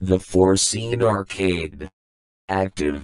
The Foreseen Arcade. Active.